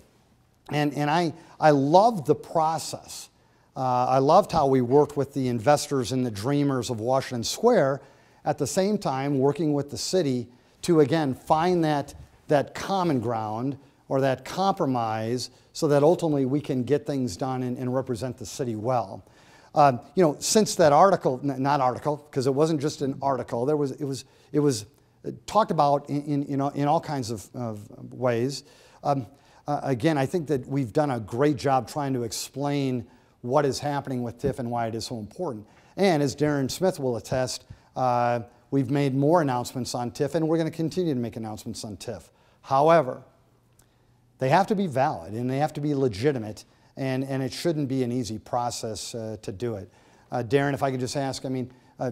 And, and I, I loved the process. Uh, I loved how we worked with the investors and the dreamers of Washington Square, at the same time working with the city to, again, find that, that common ground or that compromise so that ultimately we can get things done and, and represent the city well. Um, you know, since that article, not article, because it wasn't just an article, there was, it was, it was talked about in, in, in, all, in all kinds of, of ways. Um, uh, again, I think that we've done a great job trying to explain what is happening with TIF and why it is so important. And as Darren Smith will attest, uh, we've made more announcements on TIF, and we're going to continue to make announcements on TIF. However, they have to be valid, and they have to be legitimate. And, and it shouldn't be an easy process uh, to do it. Uh, Darren, if I could just ask, I mean, uh,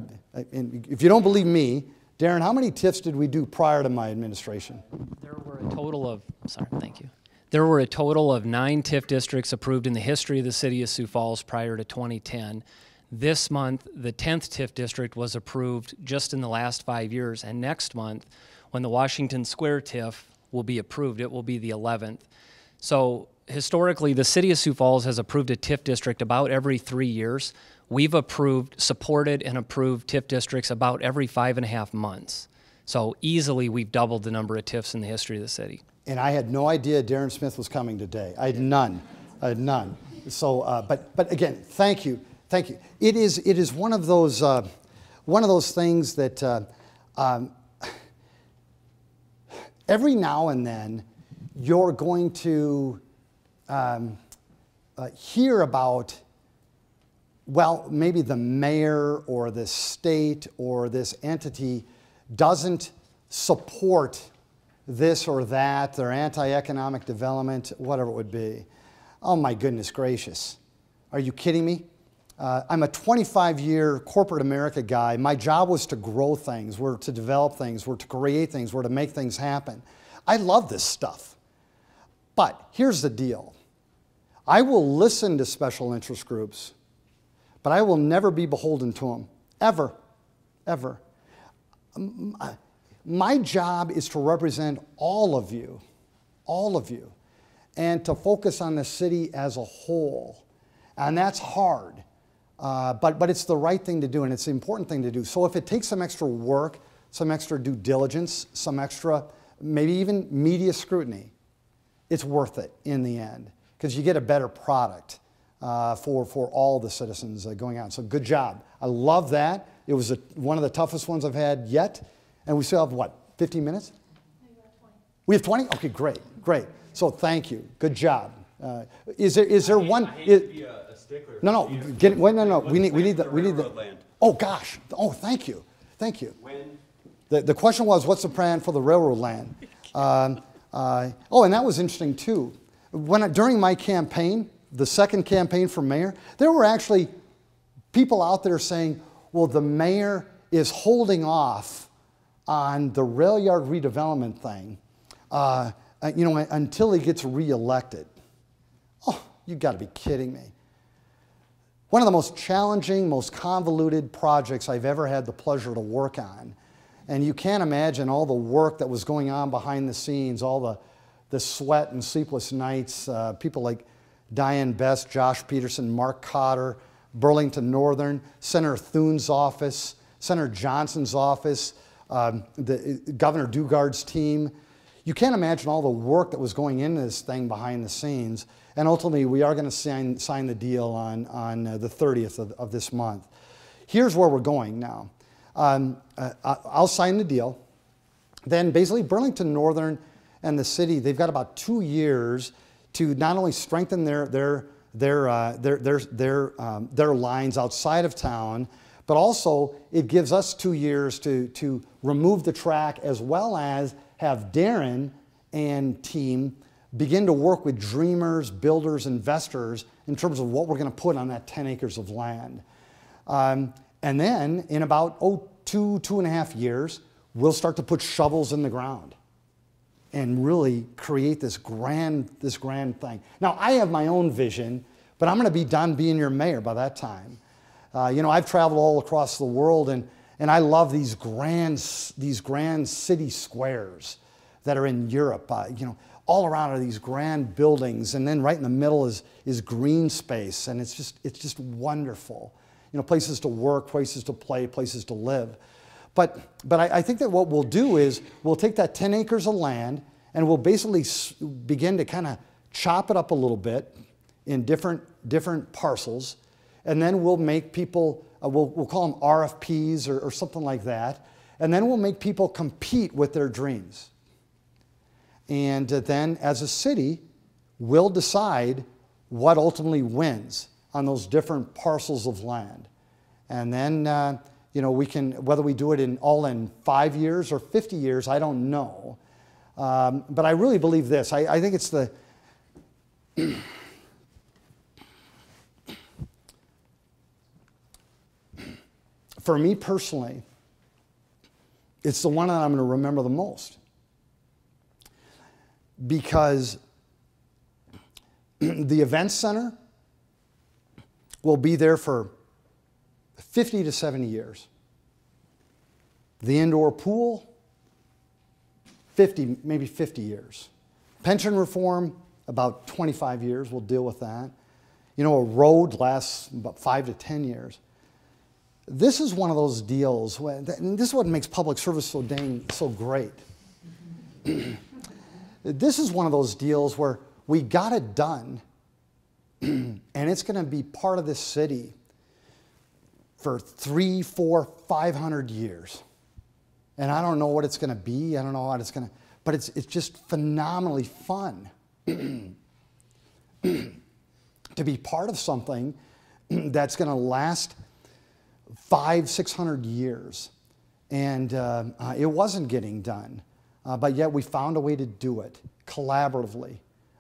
if you don't believe me, Darren, how many TIFs did we do prior to my administration? There were a total of, sorry, thank you. There were a total of nine TIF districts approved in the history of the city of Sioux Falls prior to twenty ten. This month, the tenth TIF district was approved just in the last five years. And next month, when the Washington Square TIF will be approved, it will be the eleventh. So, historically, the city of Sioux Falls has approved a TIF district about every three years. We've approved, supported, and approved TIF districts about every five and a half months. So easily we've doubled the number of TIFs in the history of the city. And I had no idea Darren Smith was coming today. I had none. I had none. So, uh, but, but again, thank you. Thank you. It is, it is one of those, uh, one of those things that uh, um, every now and then you're going to Um, uh, hear about, well, maybe the mayor or the state or this entity doesn't support this or that, they're anti-economic development, whatever it would be. Oh my goodness gracious. Are you kidding me? Uh, I'm a twenty-five year corporate America guy. My job was to grow things, we're to develop things, we're to create things, we're to make things happen. I love this stuff. But here's the deal. I will listen to special interest groups, but I will never be beholden to them, ever, ever. My job is to represent all of you, all of you, and to focus on the city as a whole. And that's hard, uh, but, but it's the right thing to do, and it's the important thing to do. So if it takes some extra work, some extra due diligence, some extra, maybe even media scrutiny, it's worth it in the end, because you get a better product uh, for, for all the citizens uh, going out. So good job. I love that. It was a, one of the toughest ones I've had yet. And we still have, what, fifteen minutes? We have twenty. We have twenty? Okay, great, great. So thank you. Good job. Uh, is there, is there I one? I hate it, to be a, a stickler. No, no, get, wait, no, no. We need, we need the, we need the, oh gosh. Oh, thank you. Thank you. When? The, the question was, what's the plan for the railroad land? Um, Uh, oh, and that was interesting too. When I, during my campaign, the second campaign for mayor, there were actually people out there saying, well, the mayor is holding off on the rail yard redevelopment thing uh, you know, until he gets reelected. Oh, you've got to be kidding me. One of the most challenging, most convoluted projects I've ever had the pleasure to work on. And you can't imagine all the work that was going on behind the scenes, all the, the sweat and sleepless nights. Uh, people like Diane Best, Josh Peterson, Mark Cotter, Burlington Northern, Senator Thune's office, Senator Johnson's office, um, the, uh, Governor Dugard's team. You can't imagine all the work that was going into this thing behind the scenes. And ultimately, we are going to sign, sign the deal on, on uh, the thirtieth of, of this month. Here's where we're going now. Um, uh, I'll sign the deal. Then basically Burlington Northern and the city, they've got about two years to not only strengthen their, their, their, uh, their, their, their, um, their lines outside of town, but also it gives us two years to, to remove the track as well as have Darren and team begin to work with dreamers, builders, investors in terms of what we're going to put on that ten acres of land. Um, and then in about oh, two, two and a half years, we'll start to put shovels in the ground and really create this grand, this grand thing. Now, I have my own vision, but I'm going to be done being your mayor by that time. Uh, you know, I've traveled all across the world, and, and I love these grand, these grand city squares that are in Europe. Uh, you know, all around are these grand buildings, and then right in the middle is, is green space, and it's just, it's just wonderful. You know, places to work, places to play, places to live. But, but I, I think that what we'll do is we'll take that ten acres of land and we'll basically s begin to kind of chop it up a little bit in different, different parcels. And then we'll make people, uh, we'll, we'll call them R F Ps or, or something like that. And then we'll make people compete with their dreams. And uh, then as a city, we'll decide what ultimately wins on those different parcels of land. And then, uh, you know, we can, whether we do it in all in five years or fifty years, I don't know. Um, but I really believe this. I, I think it's the, for me personally, it's the one that I'm going to remember the most. Because the event center will be there for fifty to seventy years. The indoor pool, fifty, maybe fifty years. Pension reform, about twenty-five years, we'll deal with that. You know, a road lasts about five to ten years. This is one of those deals, and this is what makes public service so dang, so great. This is one of those deals where we got it done, and it's gonna be part of this city for three, four, five hundred years. And I don't know what it's gonna be, I don't know what it's gonna, but it's, it's just phenomenally fun to be part of something that's gonna last five, six hundred years. And uh, uh, it wasn't getting done, uh, but yet we found a way to do it collaboratively.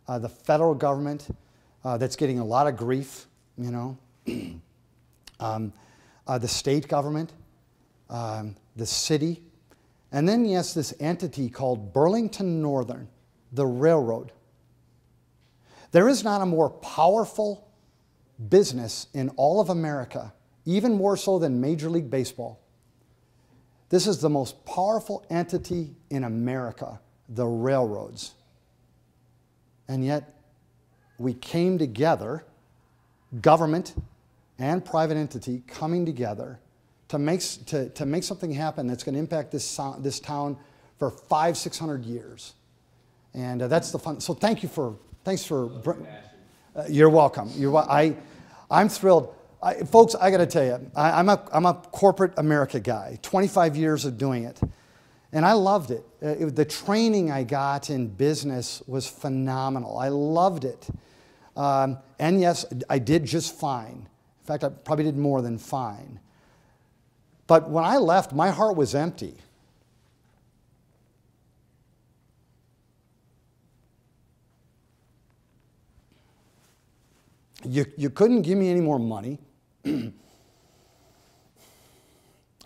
Uh, the federal government, uh, that's getting a lot of grief, you know, um, Uh, the state government, um, the city, and then, yes, this entity called Burlington Northern, the railroad. There is not a more powerful business in all of America, even more so than Major League Baseball. This is the most powerful entity in America, the railroads. And yet, we came together, government, and private entity coming together to make, to, to make something happen that's going to impact this, this town for five, six hundred years. And uh, that's the fun. So thank you for, thanks for, uh, you're welcome. You're, I, I'm thrilled. I, folks, I got to tell you, I, I'm, a, I'm a corporate America guy, twenty-five years of doing it. And I loved it. Uh, it. The training I got in business was phenomenal. I loved it. Um, and yes, I did just fine. In fact, I probably did more than fine. But when I left, my heart was empty. You, you couldn't give me any more money.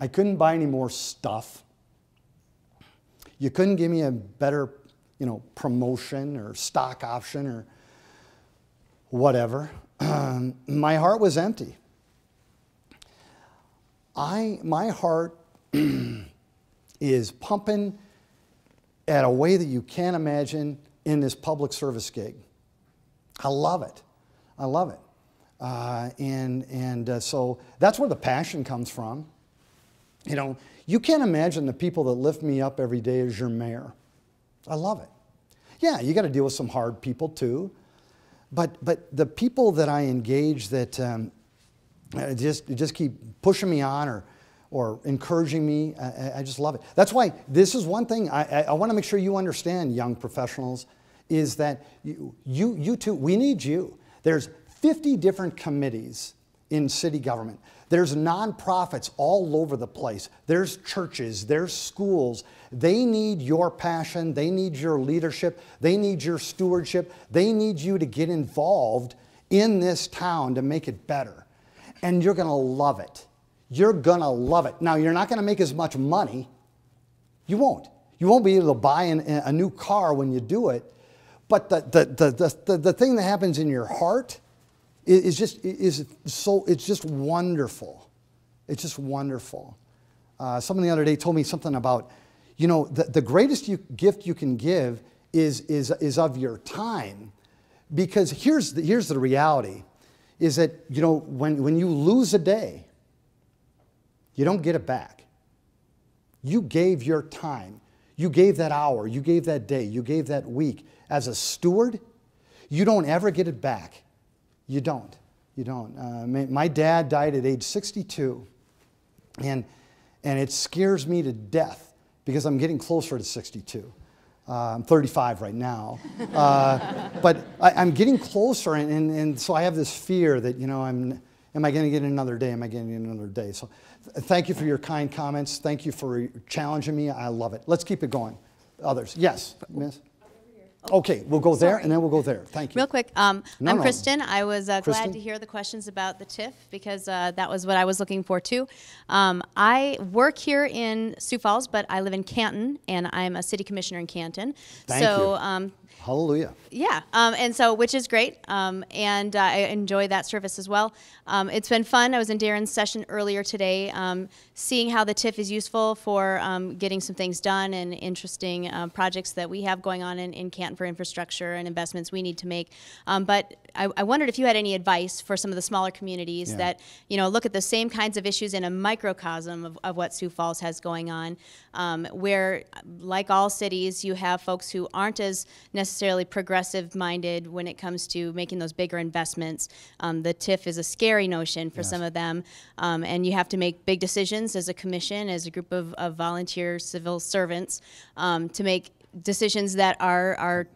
I couldn't buy any more stuff. You couldn't give me a better, you know, promotion or stock option or whatever. Um, my heart was empty. I, my heart is pumping at a way that you can't imagine in this public service gig. I love it. I love it. Uh, and and uh, so that's where the passion comes from. You know, you can't imagine the people that lift me up every day as your mayor. I love it. Yeah, you got to deal with some hard people too. But, but the people that I engage that um, just, just keep pushing me on or, or encouraging me, I, I just love it. That's why this is one thing I, I, I want to make sure you understand, young professionals, is that you, you, you too, we need you. There's fifty different committees in city government. There's nonprofits all over the place. There's churches, there's schools. They need your passion, they need your leadership, they need your stewardship, they need you to get involved in this town to make it better. And you're going to love it. You're going to love it. Now, you're not going to make as much money. You won't. You won't be able to buy an, a new car when you do it. But the, the, the, the, the, the thing that happens in your heart is just, is so, it's just wonderful. It's just wonderful. Uh, someone the other day told me something about, you know, the, the greatest you, gift you can give is, is, is of your time. Because here's the, here's the reality, is that, you know, when, when you lose a day, you don't get it back. You gave your time. You gave that hour. You gave that day. You gave that week. As a steward, you don't ever get it back. You don't. You don't. Uh, my, my dad died at age sixty-two, and, and it scares me to death because I'm getting closer to sixty-two. Uh, I'm thirty-five right now, uh, but I, I'm getting closer, and, and, and so I have this fear that, you know, I'm, am I going to get another day? Am I going to get another day? So th thank you for your kind comments. Thank you for challenging me. I love it. Let's keep it going. Others. Yes, miss? Okay, we'll go there, Sorry. and then we'll go there. Thank you. Real quick, um, no, I'm no. Kristen. I was uh, Kristen? glad to hear the questions about the T I F because uh, that was what I was looking for, too. Um, I work here in Sioux Falls, but I live in Canton, and I'm a city commissioner in Canton. Thank so, you. Um, Hallelujah. Yeah, um, and so, which is great, um, and uh, I enjoy that service as well. Um, it's been fun. I was in Darren's session earlier today, um, seeing how the T I F is useful for um, getting some things done and interesting uh, projects that we have going on in, in Canton for infrastructure and investments we need to make. Um, but I, I wondered if you had any advice for some of the smaller communities yeah. that, you know, look at the same kinds of issues in a microcosm of, of what Sioux Falls has going on, um, where, like all cities, you have folks who aren't as necessarily progressive-minded when it comes to making those bigger investments. Um, the T I F is a scary notion for yes. some of them, um, and you have to make big decisions as a commission, as a group of, of volunteer civil servants, um, to make decisions that are, are,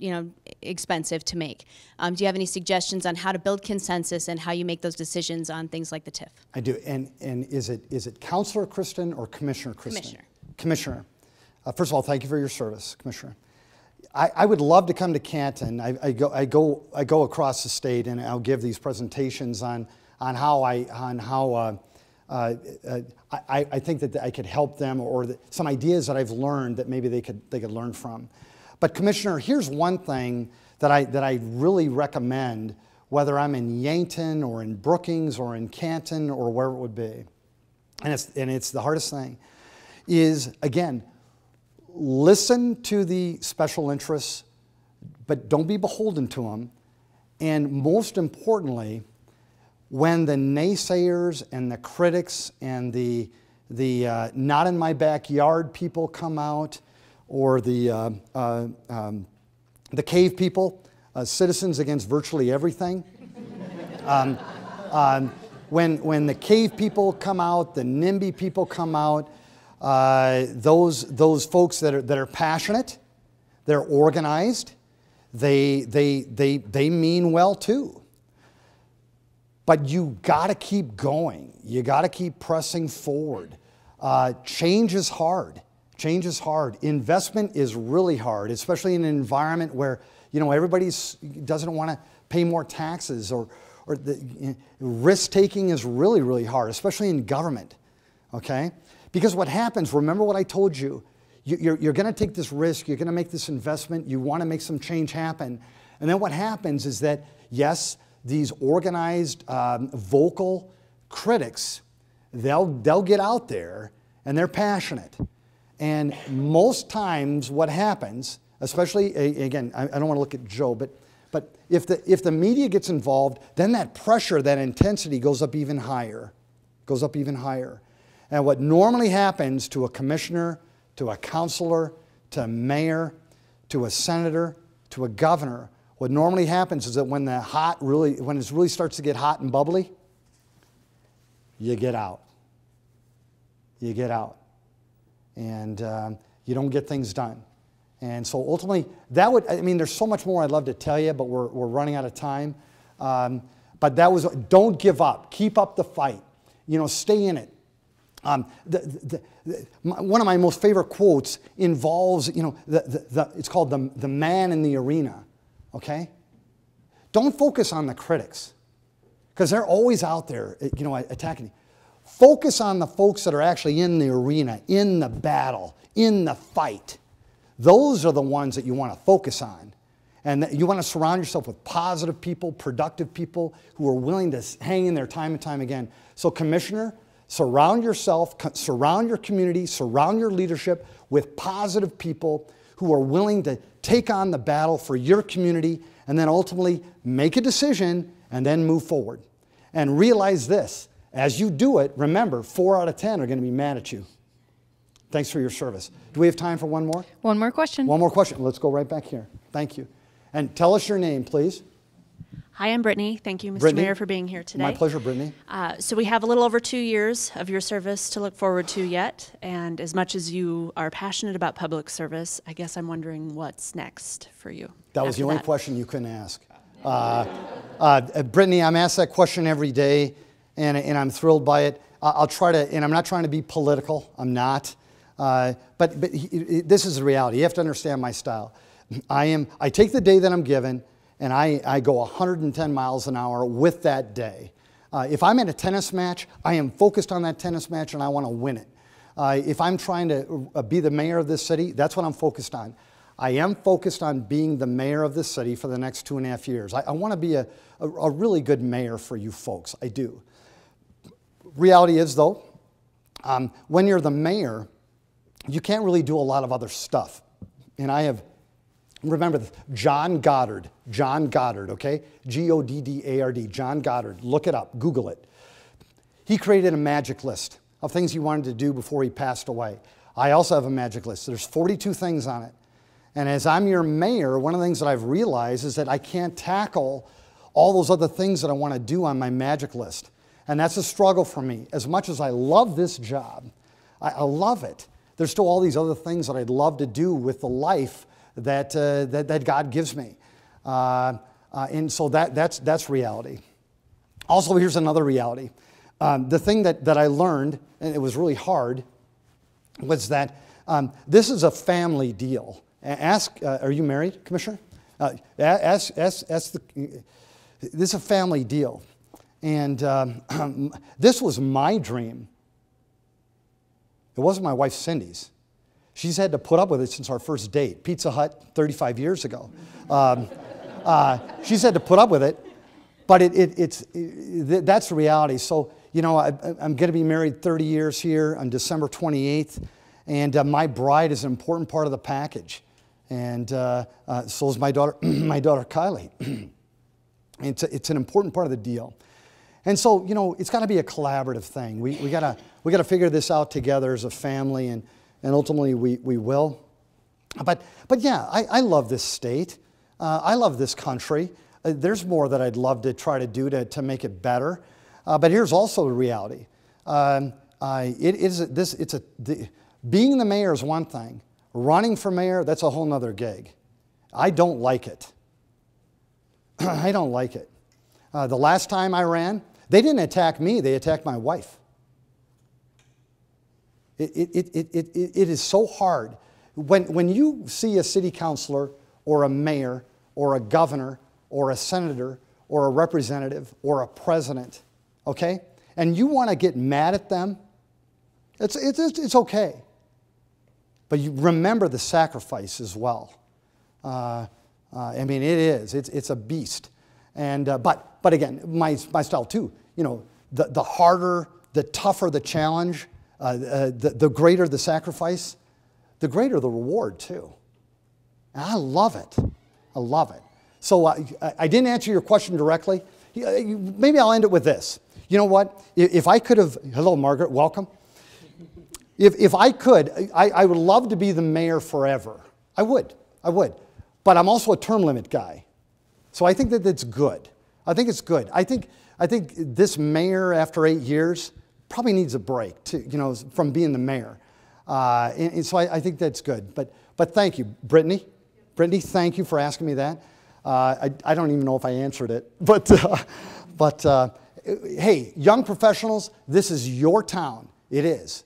you know, expensive to make. Um, do you have any suggestions on how to build consensus and how you make those decisions on things like the T I F? I do, and, and is it, is it Counselor Kristen or Commissioner Kristen? Commissioner. Commissioner. Uh, first of all, thank you for your service, Commissioner. I, I would love to come to Canton. I, I, go, I, go, I go across the state and I'll give these presentations on, on how I, on how uh, Uh, uh, I, I think that I could help them, or that some ideas that I've learned that maybe they could they could learn from. But Commissioner, here's one thing that I that I really recommend, whether I'm in Yankton or in Brookings or in Canton or wherever it would be, and it's and it's the hardest thing, is again, listen to the special interests, but don't be beholden to them, and most importantly, when the naysayers and the critics and the, the uh, not in my backyard people come out, or the, uh, uh, um, the cave people, uh, citizens against virtually everything. um, um, when, when the cave people come out, the NIMBY people come out, uh, those, those folks that are, that are passionate, they're organized, they, they, they, they mean well too. But you gotta keep going. You gotta keep pressing forward. Uh, change is hard. Change is hard. Investment is really hard, especially in an environment where, you know, everybody doesn't want to pay more taxes, or, or the, you know, risk taking is really, really hard, especially in government. Okay? Because what happens, remember what I told you, you you're, you're gonna take this risk, you're gonna make this investment, you wanna make some change happen. And then what happens is that, yes, these organized, um, vocal critics, they'll, they'll get out there and they're passionate. And most times what happens, especially, again, I, I don't want to look at Joe, but, but if, the, if the media gets involved, then that pressure, that intensity goes up even higher, goes up even higher. And what normally happens to a commissioner, to a counselor, to a mayor, to a senator, to a governor, what normally happens is that when the hot really, when it really starts to get hot and bubbly, you get out. You get out, and um, you don't get things done. And so ultimately, that would, I mean, there's so much more I'd love to tell you, but we're we're running out of time. Um, but that was, don't give up. Keep up the fight. You know, stay in it. Um, the, the, the, my, one of my most favorite quotes involves, you know, the, the, the, it's called the the man in the arena. Okay? Don't focus on the critics, because they're always out there, you know, attacking you. Focus on the folks that are actually in the arena, in the battle, in the fight. Those are the ones that you want to focus on. And you want to surround yourself with positive people, productive people who are willing to hang in there time and time again. So, Commissioner, surround yourself, surround your community, surround your leadership with positive people who are willing to take on the battle for your community, and then ultimately make a decision and then move forward. And realize this, as you do it, remember, four out of ten are going to be mad at you. Thanks for your service. Do we have time for one more? One more question. One more question. Let's go right back here. Thank you. And tell us your name, please. Hi, I'm Brittany. Thank you, Mister Brittany. Mayor, for being here today. My pleasure, Brittany. Uh, so we have a little over two years of your service to look forward to yet, and as much as you are passionate about public service, I guess I'm wondering what's next for you. That was the only that. question you couldn't ask. Uh, uh, Brittany, I'm asked that question every day, and, and I'm thrilled by it. I'll try to, and I'm not trying to be political. I'm not. Uh, but but he, he, this is the reality. You have to understand my style. I am. I take the day that I'm given, and I, I go one hundred ten miles an hour with that day. Uh, if I'm at a tennis match, I am focused on that tennis match, and I want to win it. Uh, if I'm trying to uh, be the mayor of this city, that's what I'm focused on. I am focused on being the mayor of this city for the next two and a half years. I, I want to be a, a, a really good mayor for you folks. I do. Reality is, though, um, when you're the mayor, you can't really do a lot of other stuff. And I have, remember this, John Goddard, John Goddard, okay? G O D D A R D, John Goddard. Look it up, Google it. He created a magic list of things he wanted to do before he passed away. I also have a magic list. There's forty-two things on it. And as I'm your mayor, one of the things that I've realized is that I can't tackle all those other things that I want to do on my magic list. And that's a struggle for me. As much as I love this job, I, I love it. There's still all these other things that I'd love to do with the life that, uh, that, that God gives me. Uh, uh, and so that, that's, that's reality. Also, here's another reality. Um, the thing that, that I learned, and it was really hard, was that um, this is a family deal. Ask, uh, are you married, Commissioner? Uh, ask, ask, ask the, this is a family deal. And um, this was my dream. It wasn't my wife, Cindy's. She's had to put up with it since our first date. Pizza Hut, thirty-five years ago. Um, uh, she's had to put up with it, but it, it, it's, it, that's the reality. So, you know, I, I'm going to be married thirty years here on December twenty-eighth, and uh, my bride is an important part of the package. And uh, uh, so is my daughter, my daughter Kylie. it's, a, it's an important part of the deal. And so, you know, it's got to be a collaborative thing. We, we got to we got to figure this out together as a family, and, and ultimately we, we will. But, but yeah, I, I love this state. Uh, I love this country. Uh, there's more that I'd love to try to do to, to make it better. Uh, but here's also the reality. Um, I, it is this, it's a, the, being the mayor is one thing. Running for mayor, that's a whole nother gig. I don't like it. I don't like it. Uh, the last time I ran, they didn't attack me, they attacked my wife. It, it, it, it, it, it is so hard. When, when you see a city councilor or a mayor or a governor or a senator or a representative or a president, okay, and you want to get mad at them, it's, it's, it's okay. But you remember the sacrifice as well. Uh, uh, I mean, it is. It's, it's a beast. And, uh, but, but again, my, my style too, you know, the, the harder, the tougher the challenge, uh, uh, the, the greater the sacrifice, the greater the reward too. And I love it. I love it. So uh, I didn't answer your question directly. Maybe I'll end it with this. You know what? If I could have, hello, Margaret, welcome. If, if I could, I, I would love to be the mayor forever. I would. I would. But I'm also a term limit guy. So I think that it's good. I think it's good. I think, I think this mayor, after eight years, probably needs a break to, you know, from being the mayor. Uh, and, and so I, I think that's good. But, but thank you, Brittany. Brittany, thank you for asking me that. Uh, I, I don't even know if I answered it. But, uh, but uh, hey, young professionals, this is your town. It is.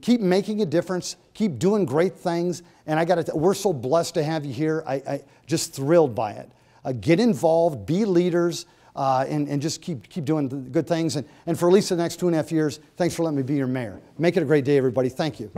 Keep making a difference. Keep doing great things. And I got to, we're so blessed to have you here. I, I just thrilled by it. uh, get involved, be leaders, uh, and, and just keep, keep doing the good things. And, and for at least the next two and a half years, thanks for letting me be your mayor. Make it a great day, everybody. Thank you.